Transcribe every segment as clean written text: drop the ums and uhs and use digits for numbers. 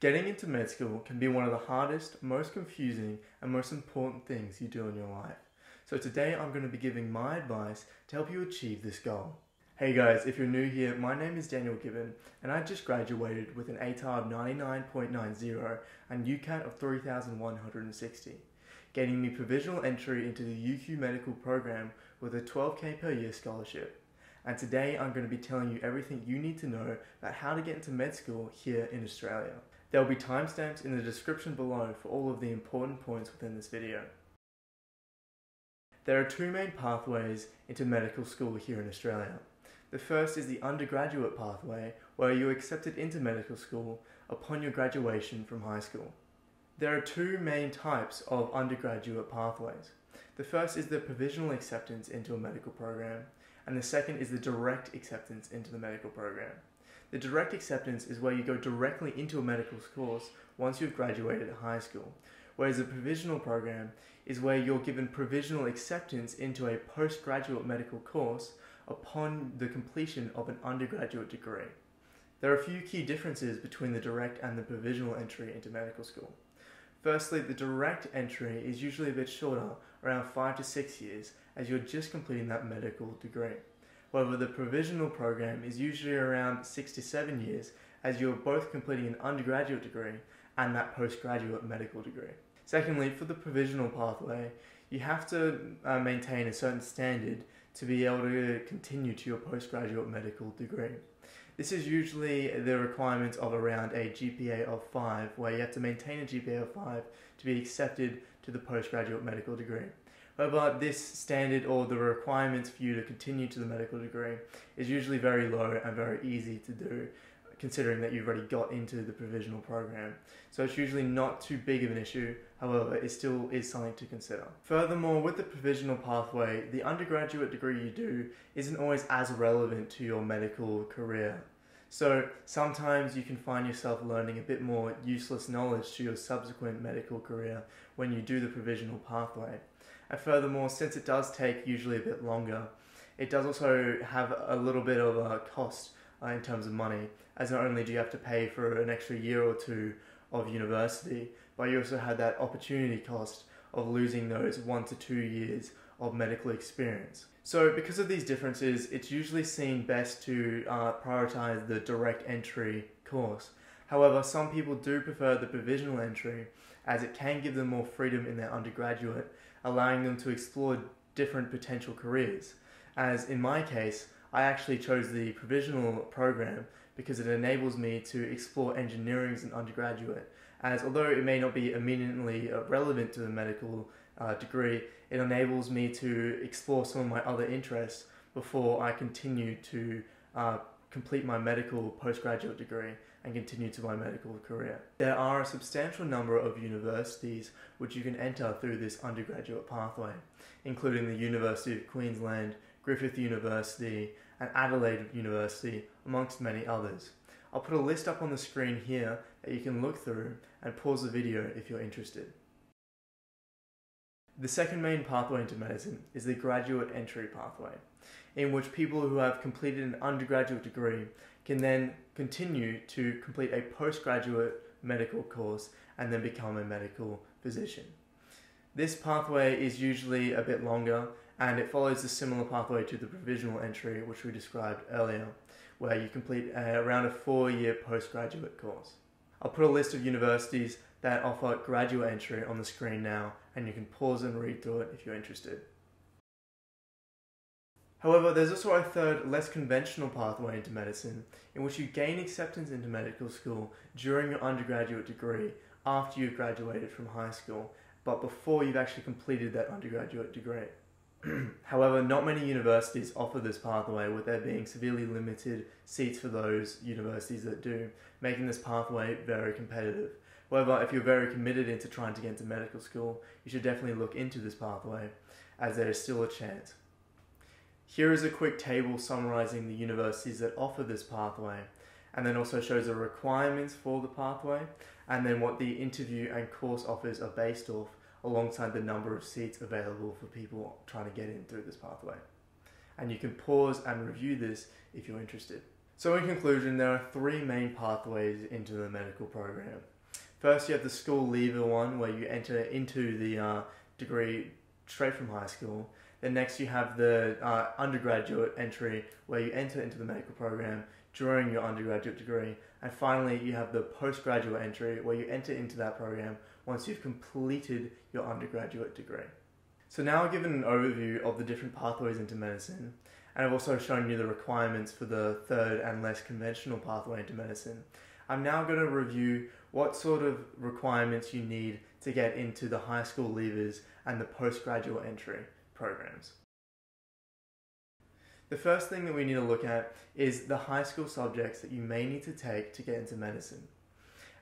Getting into med school can be one of the hardest, most confusing, and most important things you do in your life. So today I'm going to be giving my advice to help you achieve this goal. Hey guys, if you're new here, my name is Daniel Gibbon, and I just graduated with an ATAR of 99.90 and UCAT of 3,160, getting me provisional entry into the UQ medical program with a $12K per year scholarship. And today I'm going to be telling you everything you need to know about how to get into med school here in Australia. There will be timestamps in the description below for all of the important points within this video. There are two main pathways into medical school here in Australia. The first is the undergraduate pathway, where you are accepted into medical school upon your graduation from high school. There are two main types of undergraduate pathways. The first is the provisional acceptance into a medical program, and the second is the direct acceptance into the medical program. The direct acceptance is where you go directly into a medical course once you've graduated high school, whereas the provisional program is where you're given provisional acceptance into a postgraduate medical course upon the completion of an undergraduate degree. There are a few key differences between the direct and the provisional entry into medical school. Firstly, the direct entry is usually a bit shorter, around 5 to 6 years, as you're just completing that medical degree. However, the provisional program is usually around 6 to 7 years, as you're both completing an undergraduate degree and that postgraduate medical degree. Secondly, for the provisional pathway, you have to maintain a certain standard to be able to continue to your postgraduate medical degree. This is usually the requirements of around a GPA of 5, where you have to maintain a GPA of 5 to be accepted to the postgraduate medical degree. However, this standard or the requirements for you to continue to the medical degree is usually very low and very easy to do, considering that you've already got into the provisional program. So it's usually not too big of an issue, however, it still is something to consider. Furthermore, with the provisional pathway, the undergraduate degree you do isn't always as relevant to your medical career. So sometimes you can find yourself learning a bit more useless knowledge to your subsequent medical career when you do the provisional pathway. And furthermore, since it does take usually a bit longer, it does also have a little bit of a cost in terms of money, as not only do you have to pay for an extra year or two of university, but you also had that opportunity cost of losing those 1 to 2 years of medical experience. So because of these differences, it's usually seen best to prioritize the direct entry course. However, some people do prefer the provisional entry, as it can give them more freedom in their undergraduate, allowing them to explore different potential careers. As in my case, I actually chose the provisional program because it enables me to explore engineering as an undergraduate, as although it may not be immediately relevant to the medical degree, it enables me to explore some of my other interests before I continue to complete my medical postgraduate degree and continue to my medical career. There are a substantial number of universities which you can enter through this undergraduate pathway, including the University of Queensland, Griffith University, and Adelaide University, amongst many others. I'll put a list up on the screen here that you can look through, and pause the video if you're interested. The second main pathway into medicine is the graduate entry pathway, in which people who have completed an undergraduate degree can then continue to complete a postgraduate medical course and then become a medical physician. This pathway is usually a bit longer, and it follows a similar pathway to the provisional entry, which we described earlier, where you complete around a 4-year postgraduate course. I'll put a list of universities that offer graduate entry on the screen now, and you can pause and read through it if you're interested. However, there's also a third, less conventional pathway into medicine, in which you gain acceptance into medical school during your undergraduate degree after you've graduated from high school, but before you've actually completed that undergraduate degree. However, not many universities offer this pathway, with there being severely limited seats for those universities that do, making this pathway very competitive. However, if you're very committed into trying to get into medical school, you should definitely look into this pathway, as there is still a chance. Here is a quick table summarizing the universities that offer this pathway, and then also shows the requirements for the pathway, and then what the interview and course offers are based off, alongside the number of seats available for people trying to get in through this pathway. And you can pause and review this if you're interested. So in conclusion, there are three main pathways into the medical program. First, you have the school leaver one, where you enter into the degree straight from high school. Then next you have the undergraduate entry, where you enter into the medical program during your undergraduate degree. And finally, you have the postgraduate entry, where you enter into that program once you've completed your undergraduate degree. So now I've given an overview of the different pathways into medicine, and I've also shown you the requirements for the third and less conventional pathway into medicine. I'm now going to review what sort of requirements you need to get into the high school leavers and the postgraduate entry programs. The first thing that we need to look at is the high school subjects that you may need to take to get into medicine,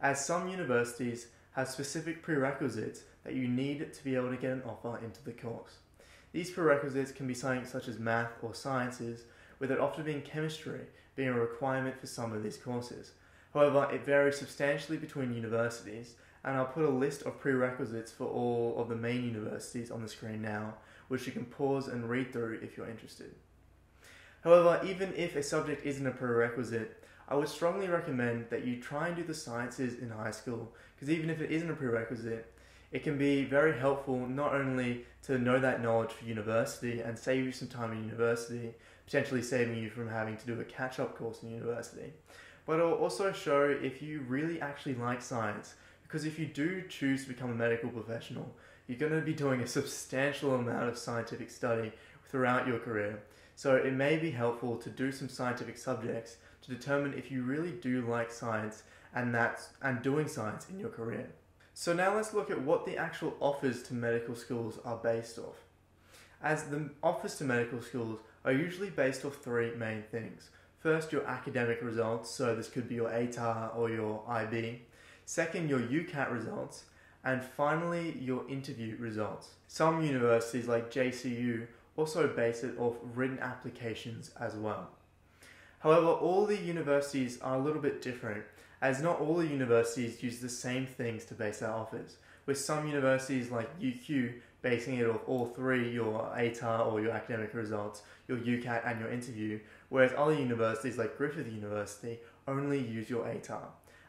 as some universities have specific prerequisites that you need to be able to get an offer into the course. These prerequisites can be something such as math or sciences, with it often being chemistry being a requirement for some of these courses. However, it varies substantially between universities, and I'll put a list of prerequisites for all of the main universities on the screen now, which you can pause and read through if you're interested. However, even if a subject isn't a prerequisite, I would strongly recommend that you try and do the sciences in high school, because even if it isn't a prerequisite, it can be very helpful not only to know that knowledge for university and save you some time in university, potentially saving you from having to do a catch-up course in university, but it will also show if you really actually like science, because if you do choose to become a medical professional, you're going to be doing a substantial amount of scientific study throughout your career. So it may be helpful to do some scientific subjects to determine if you really do like science and doing science in your career. So now let's look at what the actual offers to medical schools are based off. As the offers to medical schools are usually based off three main things. First, your academic results, so this could be your ATAR or your IB. Second, your UCAT results. And finally, your interview results. Some universities like JCU also base it off written applications as well. However, all the universities are a little bit different, as not all the universities use the same things to base their offers, with some universities like UQ basing it off all three, your ATAR or your academic results, your UCAT and your interview, whereas other universities like Griffith University only use your ATAR.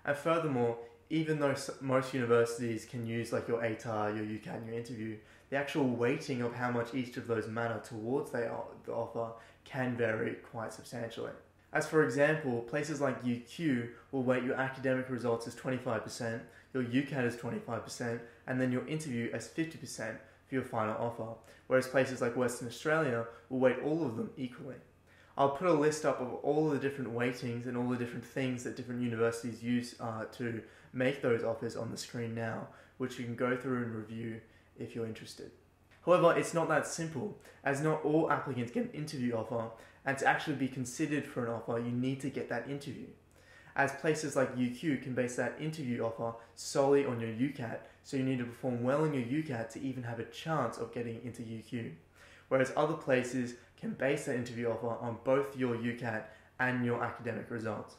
And furthermore, even though most universities can use like your ATAR, your UCAT and your interview, the actual weighting of how much each of those matter towards the offer can vary quite substantially. As for example, places like UQ will weight your academic results as 25%, your UCAT as 25%, and then your interview as 50% for your final offer, whereas places like Western Australia will weight all of them equally. I'll put a list up of all the different weightings and all the different things that different universities use to make those offers on the screen now, which you can go through and review if you're interested. However, it's not that simple, as not all applicants get an interview offer, and to actually be considered for an offer, you need to get that interview, as places like UQ can base that interview offer solely on your UCAT, so you need to perform well in your UCAT to even have a chance of getting into UQ, whereas other places can base their interview offer on both your UCAT and your academic results.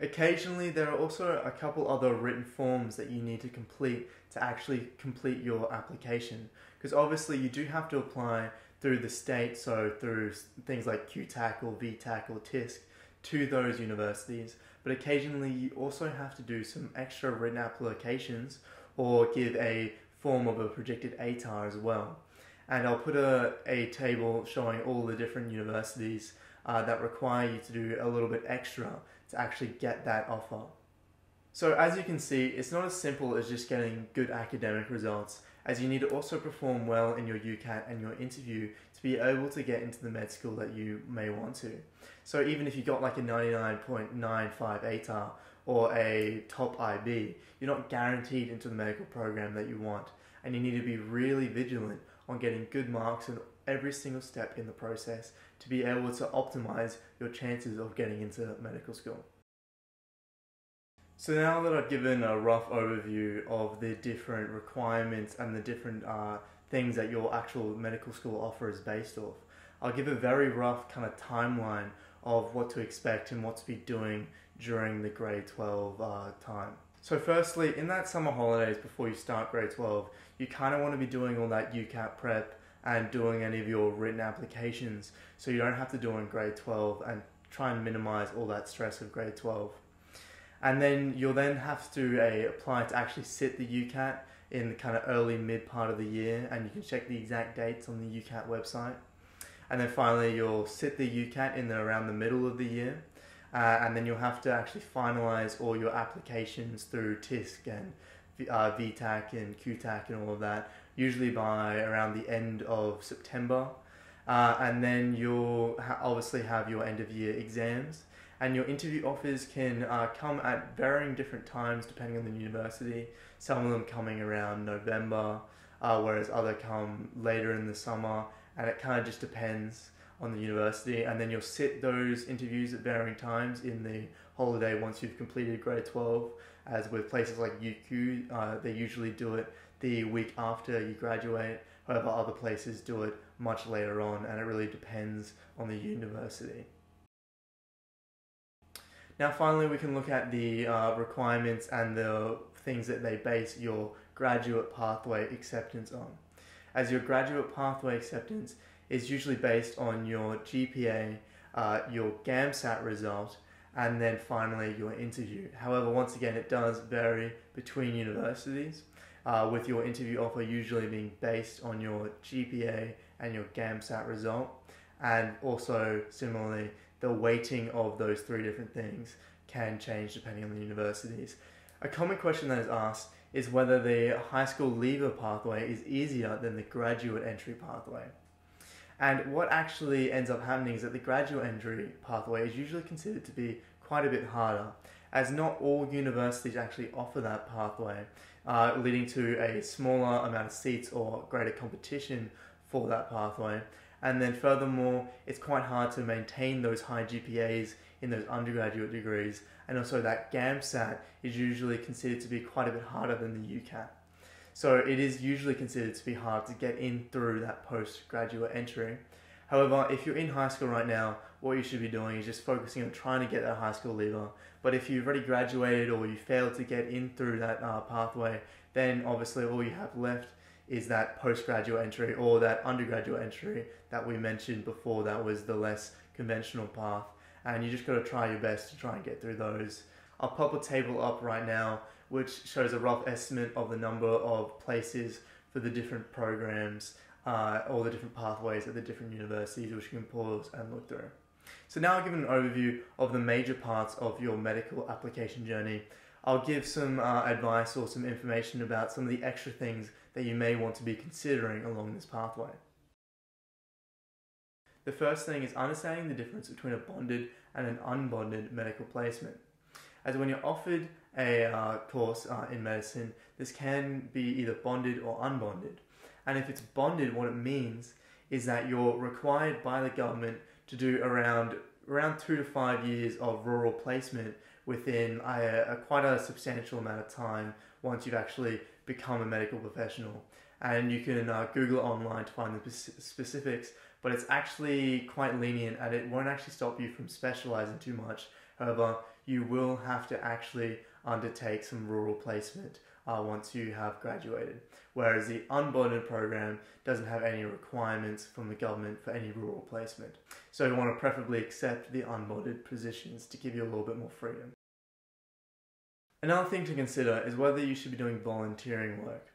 Occasionally, there are also a couple other written forms that you need to complete to actually complete your application, because obviously you do have to apply through the state, so through things like QTAC or VTAC or TISC to those universities, but occasionally you also have to do some extra written applications or give a form of a projected ATAR as well. And I'll put a table showing all the different universities that require you to do a little bit extra to actually get that offer. So as you can see, it's not as simple as just getting good academic results, as you need to also perform well in your UCAT and your interview to be able to get into the med school that you may want to. So even if you got like a 99.95 ATAR or a top IB, you're not guaranteed into the medical program that you want, and you need to be really vigilant on getting good marks in every single step in the process to be able to optimize your chances of getting into medical school. So now that I've given a rough overview of the different requirements and the different things that your actual medical school offer is based off, I'll give a very rough kind of timeline of what to expect and what to be doing during the grade 12 time. So firstly, in that summer holidays before you start grade 12, you kind of want to be doing all that UCAT prep and doing any of your written applications, so you don't have to do it in grade 12 and try and minimise all that stress of grade 12. And then you'll then have to apply to actually sit the UCAT in the kind of early mid part of the year, and you can check the exact dates on the UCAT website. And then finally you'll sit the UCAT in around the middle of the year, and then you'll have to actually finalise all your applications through TISC and VTAC and QTAC and all of that, usually by around the end of September. And then you'll obviously have your end of year exams, and your interview offers can come at varying different times depending on the university, some of them coming around November, whereas others come later in the summer, and it kind of just depends on the university. And then you'll sit those interviews at varying times in the holiday once you've completed grade 12, as with places like UQ, they usually do it the week after you graduate, however other places do it much later on, and it really depends on the university. Now finally we can look at the requirements and the things that they base your graduate pathway acceptance on. As your graduate pathway acceptance is usually based on your GPA, your GAMSAT result, and then finally your interview. However, once again, it does vary between universities, with your interview offer usually being based on your GPA and your GAMSAT result, and also similarly the weighting of those three different things can change depending on the universities. A common question that is asked is whether the high school leaver pathway is easier than the graduate entry pathway. And what actually ends up happening is that the graduate entry pathway is usually considered to be quite a bit harder, as not all universities actually offer that pathway, leading to a smaller amount of seats or greater competition for that pathway. And then furthermore, it's quite hard to maintain those high GPAs in those undergraduate degrees, and also that GAMSAT is usually considered to be quite a bit harder than the UCAT. So it is usually considered to be hard to get in through that postgraduate entry. However, if you're in high school right now, what you should be doing is just focusing on trying to get that high school leaver. But if you've already graduated or you failed to get in through that pathway, then obviously all you have left is that postgraduate entry or that undergraduate entry that we mentioned before, that was the less conventional path. And you just got to try your best to try and get through those. I'll pop a table up right now which shows a rough estimate of the number of places for the different programs, all the different pathways at the different universities, which you can pause and look through. So now I'll give an overview of the major parts of your medical application journey. I'll give some advice or some information about some of the extra things that you may want to be considering along this pathway. The first thing is understanding the difference between a bonded and an unbonded medical placement. As when you're offered a course in medicine, this can be either bonded or unbonded. And if it's bonded, what it means is that you're required by the government to do around 2 to 5 years of rural placement within quite a substantial amount of time once you've actually become a medical professional. And you can Google online to find the specifics, but it's actually quite lenient and it won't actually stop you from specializing too much. However, you will have to actually undertake some rural placement once you have graduated, whereas the unbonded program doesn't have any requirements from the government for any rural placement. So you want to preferably accept the unbonded positions to give you a little bit more freedom. Another thing to consider is whether you should be doing volunteering work.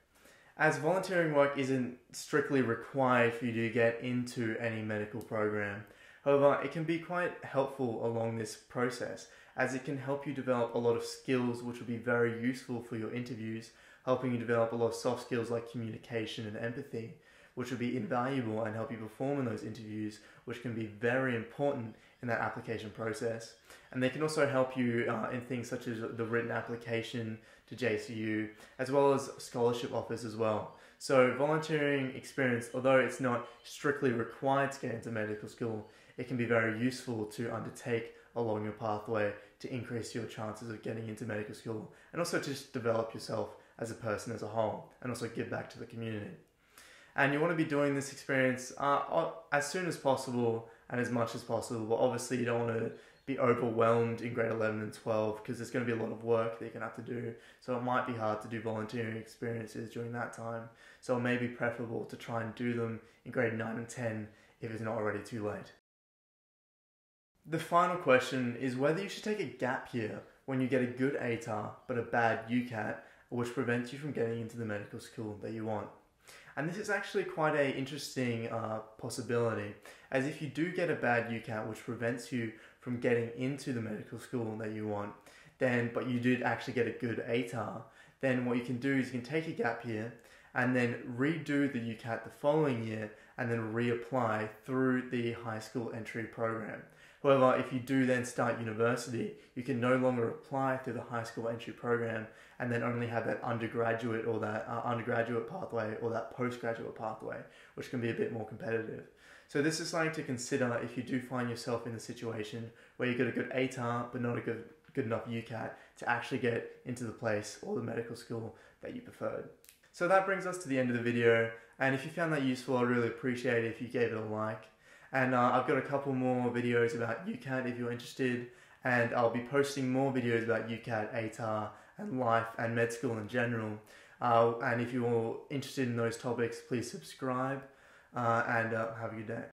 As volunteering work isn't strictly required for you to get into any medical program, however, it can be quite helpful along this process, as it can help you develop a lot of skills which will be very useful for your interviews, helping you develop a lot of soft skills like communication and empathy, which will be invaluable and help you perform in those interviews, which can be very important in that application process. And they can also help you in things such as the written application to JCU, as well as scholarship offers as well. So volunteering experience, although it's not strictly required to get into medical school, it can be very useful to undertake along your pathway to increase your chances of getting into medical school, and also to just develop yourself as a person as a whole, and also give back to the community. And you want to be doing this experience as soon as possible and as much as possible, but obviously you don't want to be overwhelmed in grade 11 and 12 because there's going to be a lot of work that you're going to have to do, so it might be hard to do volunteering experiences during that time, so it may be preferable to try and do them in grade 9 and 10 if it's not already too late. The final question is whether you should take a gap year when you get a good ATAR but a bad UCAT, which prevents you from getting into the medical school that you want. And this is actually quite an interesting possibility, as if you do get a bad UCAT which prevents you from getting into the medical school that you want, then but you did actually get a good ATAR, then what you can do is you can take a gap year and then redo the UCAT the following year and then reapply through the high school entry program. However, if you do then start university, you can no longer apply through the high school entry program and then only have that undergraduate or that undergraduate pathway or that postgraduate pathway, which can be a bit more competitive. So this is something to consider if you do find yourself in a situation where you got a good ATAR but not a good enough UCAT to actually get into the place or the medical school that you preferred. So that brings us to the end of the video, and if you found that useful, I'd really appreciate it if you gave it a like. And I've got a couple more videos about UCAT if you're interested, and I'll be posting more videos about UCAT, ATAR, and life, and med school in general. And if you're interested in those topics, please subscribe, and have a good day.